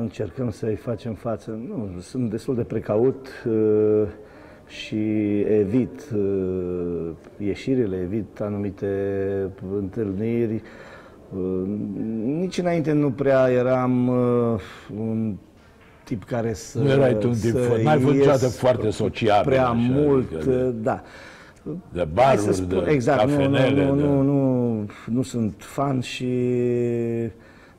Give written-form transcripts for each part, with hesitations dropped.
încercăm să-i facem față. Nu, sunt destul de precaut și evit ieșirile, evit anumite întâlniri. Nici înainte nu prea eram un tip care să... Nu erai tu un tip, n-ai fost niciodată foarte social. Prea așa, mult, adică, da. De baruri, spun, exact, cafenele, nu sunt fan și...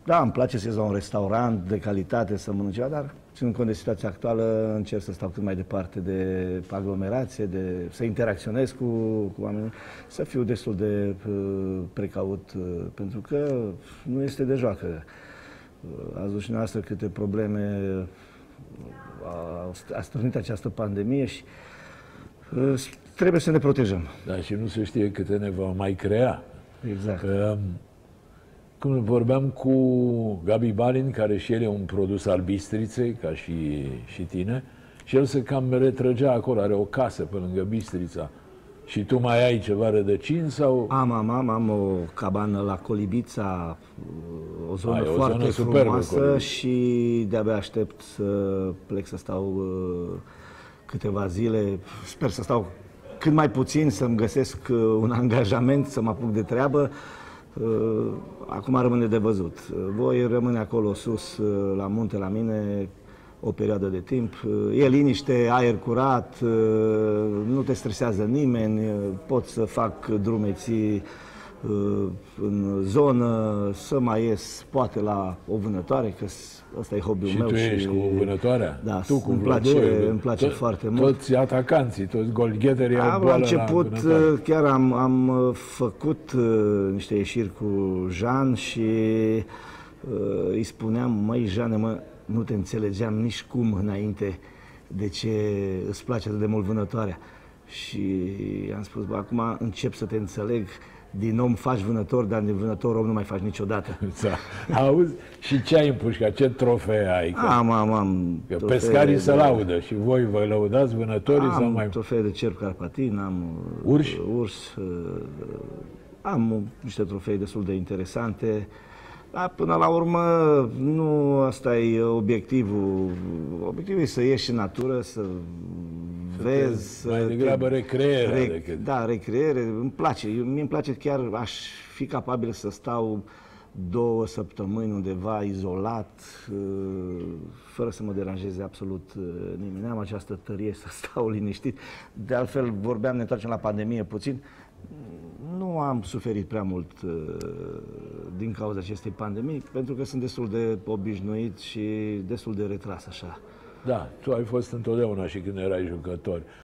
Da, îmi place să ies la un restaurant de calitate să mănânc ceva, dar ținând cont de situația actuală, încerc să stau cât mai departe de aglomerație, să interacționez cu oamenii, să fiu destul de precaut, pentru că nu este de joacă. Ați văzut și noastră câte probleme a stârnit această pandemie și trebuie să ne protejăm. Da, și nu se știe câte ne va mai crea. Exact. Că, cum vorbeam cu Gabi Balin, care și el e un produs al Bistriței, ca și tine, și el se cam retrăgea acolo, are o casă pe lângă Bistrița. Și tu mai ai ceva rădăcini sau... Am o cabană la Colibița, o zonă foarte frumoasă și de-abia aștept să plec să stau câteva zile, sper să stau cât mai puțin, să-mi găsesc un angajament, să mă apuc de treabă. Acum rămâne de văzut. Voi rămâne acolo sus, la munte, la mine, o perioadă de timp. E liniște, aer curat, nu te stresează nimeni, pot să fac drumeții în zonă, să mai ies poate la o vânătoare, că ăsta e hobby-ul meu. Și tu ești cu vânătoarea? Da, îmi place foarte mult. Toți atacanții, toți golgheterii au boală la început, chiar am făcut niște ieșiri cu Jean și îi spuneam, măi Jeane, nu te înțelegeam nici cum înainte de ce îți place atât de mult vânătoarea. Și am spus, bă, acum încep să te înțeleg. Din om faci vânător, dar din vânător om nu mai faci niciodată. Auzi? Și ce ai împușcat? Ce trofee ai? Că am. Că trofee, pescarii se laudă și voi vă lăudați vânătorii sau mai... Am trofee de cerb carpatin, am... Urs? Am niște trofee destul de interesante. Dar până la urmă, nu asta e obiectivul. Obiectivul e să ieși în natură, să... Vezi, mai degrabă recreere decât... Da, recreere, îmi place. Mie-mi place, chiar aș fi capabil să stau 2 săptămâni undeva izolat, fără să mă deranjeze absolut nimeni. Am această tărie să stau liniștit. De altfel, vorbeam, ne întoarcem la pandemie puțin. Nu am suferit prea mult din cauza acestei pandemii, pentru că sunt destul de obișnuit și destul de retras așa. Da, tu ai fost întotdeauna și când erai jucător.